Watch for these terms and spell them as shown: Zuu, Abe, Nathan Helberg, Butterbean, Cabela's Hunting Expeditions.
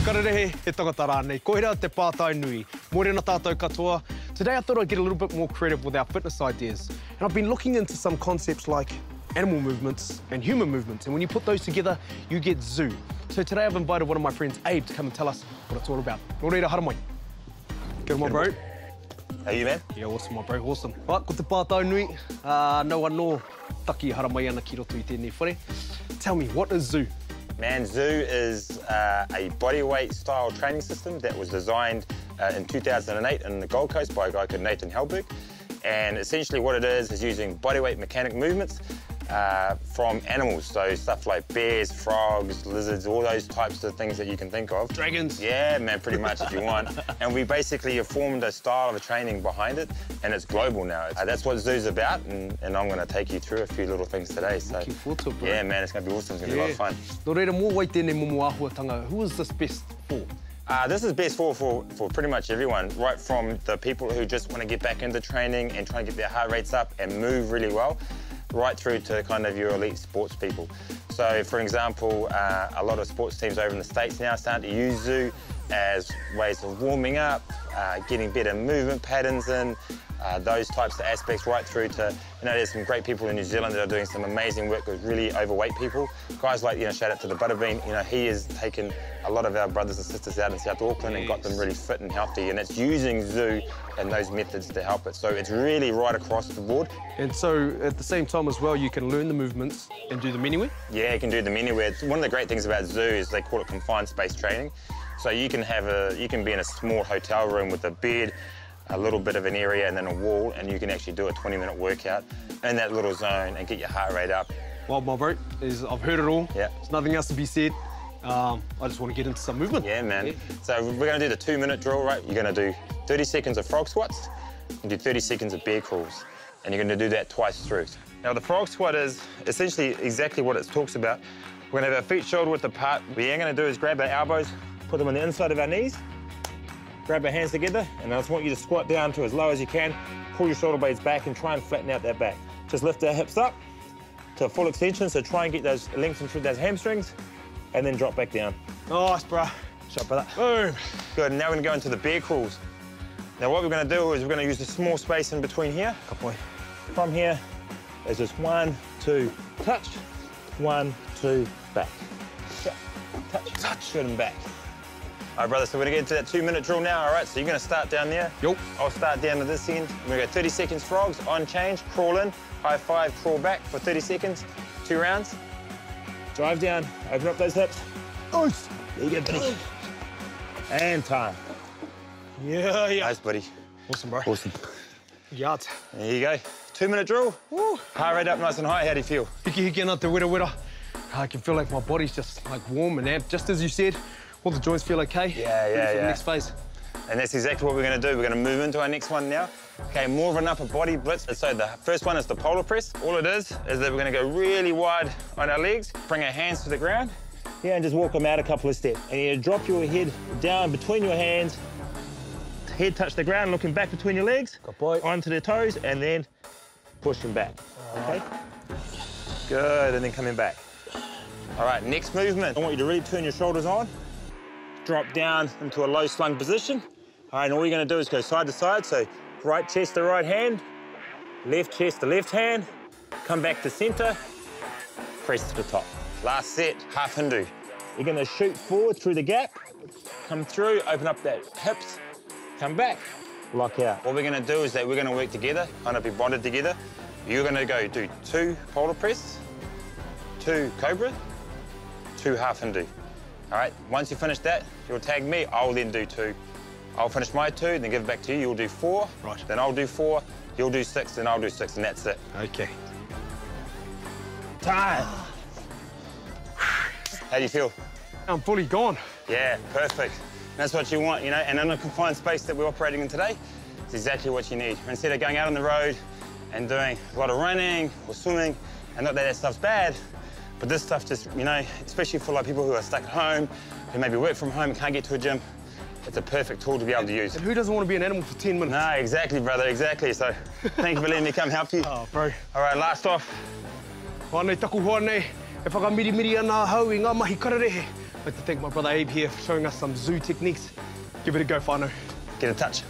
E kararehe, he tangata rānei. Koira te pātai nui. Morena tātou katoa. Today I thought I'd get a little bit more creative with our fitness ideas. And I've been looking into some concepts like animal movements and human movements. And when you put those together, you get Zuu. So today I've invited one of my friends, Abe, to come and tell us what it's all about. Nō reira, haramai. Kia ora, bro. How you, man? Yeah, awesome, my bro, awesome. Right, ko te pātai nui. Nau anō taki haramai ana ki roto I tēnei whare. Tell me, what is Zuu? Man, Zuu is a bodyweight style training system that was designed in 2008 in the Gold Coast by a guy called Nathan Helberg. And essentially what it is using bodyweight mechanic movements from animals. So stuff like bears, frogs, lizards, all those types of things that you can think of. Dragons. Yeah, man, pretty much if you want. And we basically have formed a style of training behind it, and it's global now. That's what Zoo's about, and I'm going to take you through a few little things today. So, looking forward to it, bro. Yeah, man, it's going to be awesome. It's going to be a lot of fun. Who is this best for? This is best for pretty much everyone, right from the people who just want to get back into training and try to get their heart rates up and move really well, right through to kind of your elite sports people. So, for example, a lot of sports teams over in the States now are starting to use Zuu as ways of warming up, getting better movement patterns in, those types of aspects, right through to, you know, there's some great people in New Zealand that are doing some amazing work with really overweight people. Guys like, you know, shout out to the Butterbean, you know, he has taken a lot of our brothers and sisters out in South Auckland and got them really fit and healthy, and it's using Zuu and those methods to help it. So it's really right across the board. And so at the same time as well, you can learn the movements and do them anywhere? Yeah, you can do them anywhere. One of the great things about Zuu is they call it confined space training. So you can have you can be in a small hotel room with a bed, a little bit of an area and then a wall, and you can actually do a 20-minute workout in that little zone and get your heart rate up. Well, my bro, I've heard it all. Yeah. There's nothing else to be said. I just want to get into some movement. Yeah, man. Yeah. So we're going to do the 2-minute drill, right? You're going to do 30 seconds of frog squats and do 30 seconds of bear crawls, and you're going to do that twice through. Now, the frog squat is essentially exactly what it talks about. We're going to have our feet shoulder width apart. What you're going to do is grab our elbows, put them on the inside of our knees, grab our hands together, and I just want you to squat down to as low as you can, pull your shoulder blades back and try and flatten out that back. Just lift our hips up to full extension, so try and get those lengthen through those hamstrings, and then drop back down. Nice, bro. Shot, brother. Boom. Good, now we're gonna go into the bear crawls. Now what we're gonna do is we're gonna use the small space in between here. Good boy. From here, it's just one, two, touch, one, two, back. Touch, touch, good and back. All right, brother, so we're going to get into that 2-minute drill now, all right? So you're going to start down there. Yep. I'll start down to this end. We're going to go 30 seconds frogs, on change, crawl in, high five, crawl back for 30 seconds, 2 rounds. Drive down, open up those hips. Nice. There you go, buddy. And time. Yeah, yeah. Nice, buddy. Awesome, bro. Awesome. Yards. There you go. 2-minute drill. Woo. Heart rate up nice and high. How do you feel? Hiki na te wera wera. I can feel like my body's just like warm and amped, just as you said. All the joints feel okay. Yeah. For the next phase. And that's exactly what we're going to do. We're going to move into our next one now. Okay, more of an upper body blitz. So the first one is the polar press. All it is that we're going to go really wide on our legs, bring our hands to the ground. Yeah, and just walk them out a couple of steps. And you drop your head down between your hands, head touch the ground, looking back between your legs, good boy, onto their toes, and then push them back. Okay? Good, and then coming back. All right, next movement. I want you to really turn your shoulders on. Drop down into a low slung position. All right, and all you're going to do is go side to side. So right chest to right hand, left chest to left hand, come back to center, press to the top. Last set, half Hindu. You're going to shoot forward through the gap, come through, open up that hips, come back, lock out. What we're going to do is that we're going to work together, kind of be bonded together. You're going to go do 2 polar press, 2 cobra, 2 half Hindu. All right, once you finish that, you'll tag me, I'll then do 2. I'll finish my 2, then give it back to you, you'll do 4. Right. Then I'll do 4, you'll do 6, then I'll do 6, and that's it. Okay. Time. How do you feel? I'm fully gone. Yeah, perfect. That's what you want, you know, and in the confined space that we're operating in today, it's exactly what you need. Instead of going out on the road and doing a lot of running or swimming, and not that that stuff's bad, but this stuff just, you know, especially for like people who are stuck at home, who maybe work from home and can't get to a gym, it's a perfect tool to be able to use. And who doesn't want to be an animal for 10 minutes? No, exactly, brother, exactly. So thank you for letting me come help you. Oh, bro. All right, last off. Hānei taku hānei, e whakamiremiri ana hau I ngā mahi kararehe. I'd like to thank my brother Abe here for showing us some Zuu techniques. Give it a go, whānau. Get in touch.